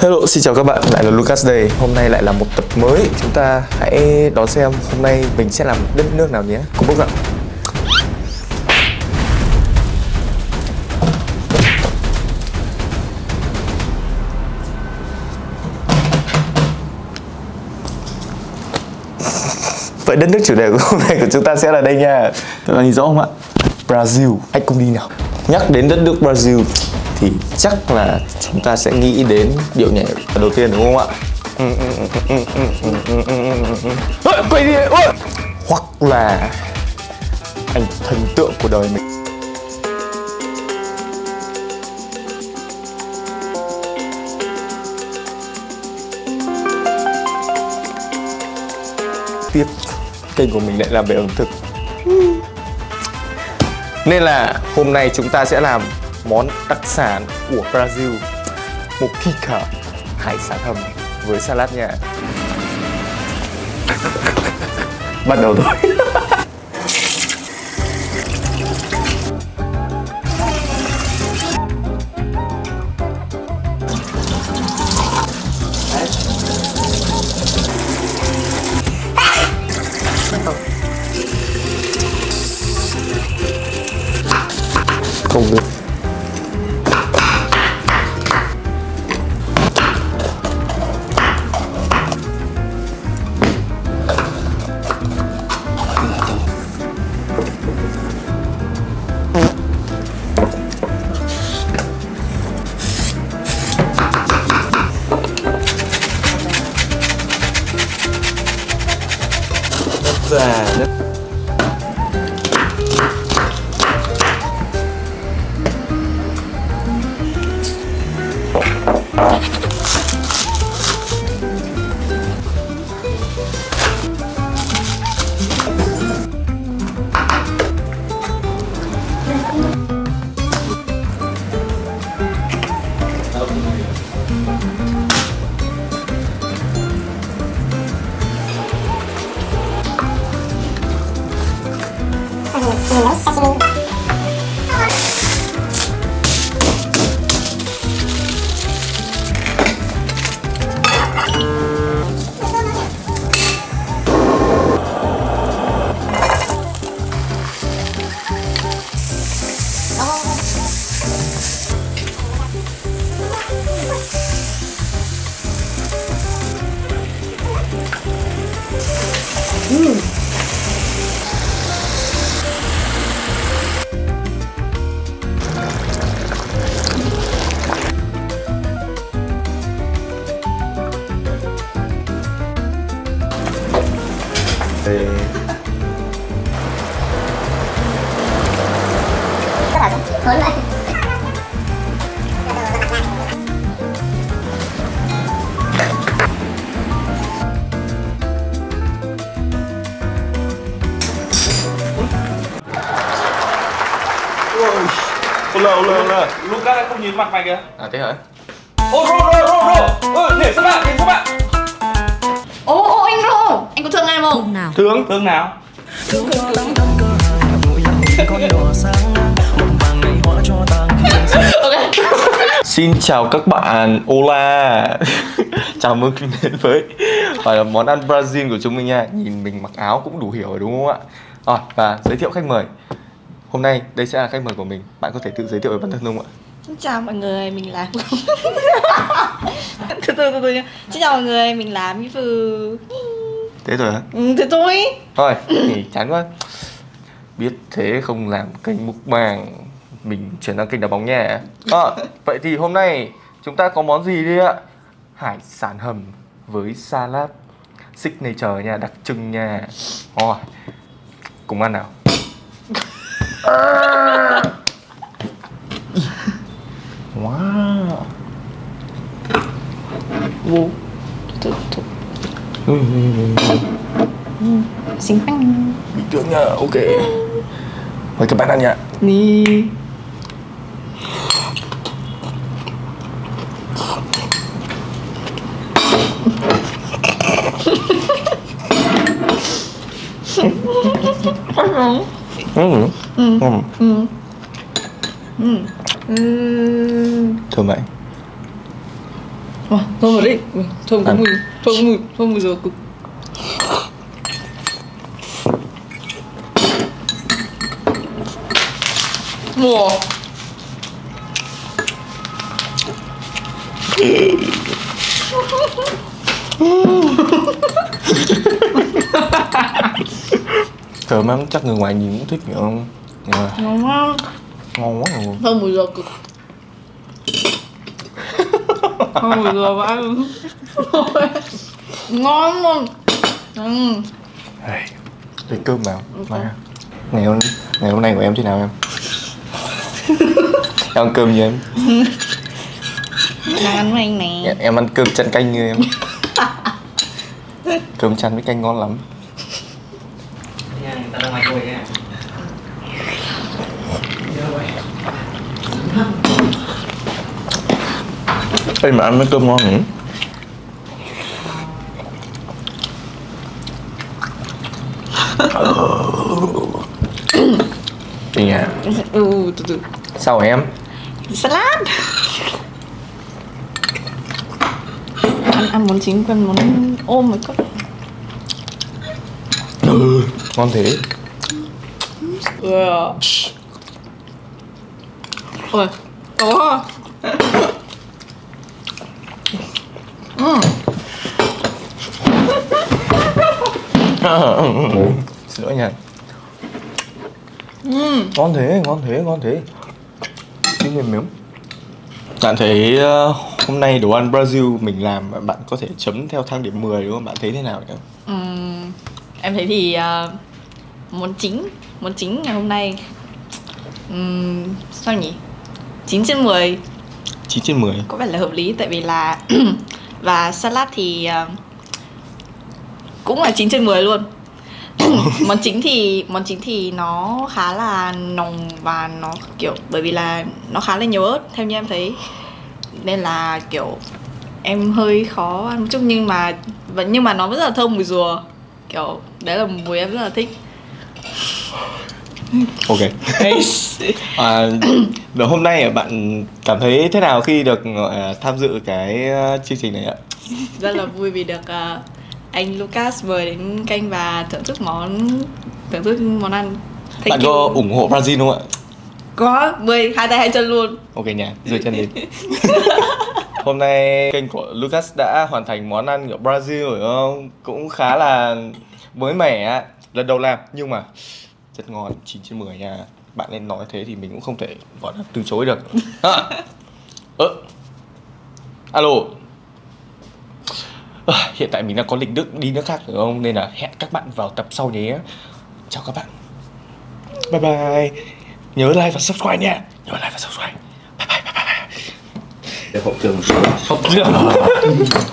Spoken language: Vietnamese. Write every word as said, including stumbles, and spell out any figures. Hello, xin chào các bạn, lại là Lucaz đây. Hôm nay lại là một tập mới. Chúng ta hãy đón xem hôm nay mình sẽ làm đất nước nào nhé. Cùng bước ạ. Vậy đất nước chủ đề của hôm nay của chúng ta sẽ là đây nha. Các bạn nhìn rõ không ạ? Brazil. Hãy cùng đi nào. Nhắc đến đất nước Brazil thì chắc là chúng ta sẽ nghĩ đến điệu nhảy đầu tiên, đúng không ạ? Quay đi! Hoặc là anh thần tượng của đời mình. Tiếp, kênh của mình lại làm về ẩm thực, nên là hôm nay chúng ta sẽ làm món đặc sản của Brazil, Moqueca, hải sản hầm với salad nha. Bắt đầu thôi. Không được. Già đất. Hỗn lại. Ôi, ôi, ôi, ôi, Lucas đã không nhìn mặt mày kìa. À thế hả? Ô rô rô rô rô. Ôi, để xuống bạn, để xuống bạn. Ô ô anh rô, anh có thương em không? Thương nào? Thương, thương nào? Thương lắm thân cơ hạ, bụi lắm con đỏ sáng ngang. Okay. Xin chào các bạn, hola. Chào mừng đến với và món ăn Brazil của chúng mình nha. Nhìn mình mặc áo cũng đủ hiểu rồi đúng không ạ? Rồi, và giới thiệu khách mời. Hôm nay đây sẽ là khách mời của mình. Bạn có thể tự giới thiệu về bản thân không ạ? Xin chào mọi người, mình là Từ từ từ từ nha. Xin chào mọi người, mình là Mỹ Phừ. Thế rồi hả? Ừ, thế thôi. Thôi, thì chán quá. Biết thế không làm kênh mukbang, mình chuyển sang kênh đá bóng nha. À, vậy thì hôm nay chúng ta có món gì đi ạ? Hải sản hầm với salad, signature nha, đặc trưng nha. Rồi, cùng ăn nào. Wow. Vô. Thử thử. Xinh bánh. Bình thường nha, ok. Mời các bạn ăn nha. Ni. Ừ. Ừ. Ừ. Ừ. Ừ. Ừ. Thơm vậy. Thôi rồi đấy. Thôi có mùi, thôi có mùi, thôi mùi rồi cực. Wow. Thơm lắm, chắc người ngoài nhìn cũng thích nhỉ không? À. Ngon quá. Ngon quá rồi. Thơm mùi dừa cực. Thơm mùi dừa vãi luôn. Ngon luôn. Ừ. Hey, lấy cơm vào. Okay. Ngày hôm, ngày hôm nay của em thế nào em? Em ăn cơm gì em? Đang ăn với anh nè. Em ăn cơm chăn canh như em. Cơm chăn với canh ngon lắm. Ê mà ăn với cơm ngon nhỉ? Chị nhà. Ừ, từ từ. Sao hả em? Salad. Ăn, ăn món chính quen món ôm với cốc. Ừ, ngon thế. Yeah. Ôi, có. Ừ. Xin lỗi nha. Ừ. Ngon thế, ngon thế, ngon thế. Cái mềm mềm. Bạn thấy uh, hôm nay đồ ăn Brazil mình làm bạn có thể chấm theo thang điểm mười đúng không? Bạn thấy thế nào nhỉ? Ừ. Em thấy thì uh, món chính, món chính ngày hôm nay um, sao nhỉ? chín trên mười. chín trên mười. Có vẻ là hợp lý tại vì là và salad thì uh, cũng là chín trên mười luôn. Món chính thì món chính thì nó khá là nồng và nó kiểu bởi vì là nó khá là nhiều ớt theo như em thấy nên là kiểu em hơi khó ăn một chút nhưng mà vẫn nhưng mà nó rất là thơm mùi dừa, kiểu đấy là mùi em rất là thích. Ok. À, hôm nay bạn cảm thấy thế nào khi được tham dự cái chương trình này ạ? Rất là vui vì được uh, anh Lucaz mời đến kênh và thưởng thức món thưởng thức món ăn. Thank bạn you. Có ủng hộ Brazil không ạ? Có, mời hai tay hai chân luôn. Ok nha, rồi chân đến. Hôm nay kênh của Lucaz đã hoàn thành món ăn của Brazil phải không? Cũng khá là mới mẻ, lần đầu làm nhưng mà rất ngon, chín trên mười nha. Bạn nên nói thế thì mình cũng không thể gọi là từ chối được. À. Ơ. Alo. À, hiện tại mình đang có lịch Đức đi nước khác phải không? Nên là hẹn các bạn vào tập sau nhé. Chào các bạn. Bye bye. Nhớ like và subscribe nha. Nhớ like và subscribe. Bye bye bye bye. Để hộp trường. Hộp trường.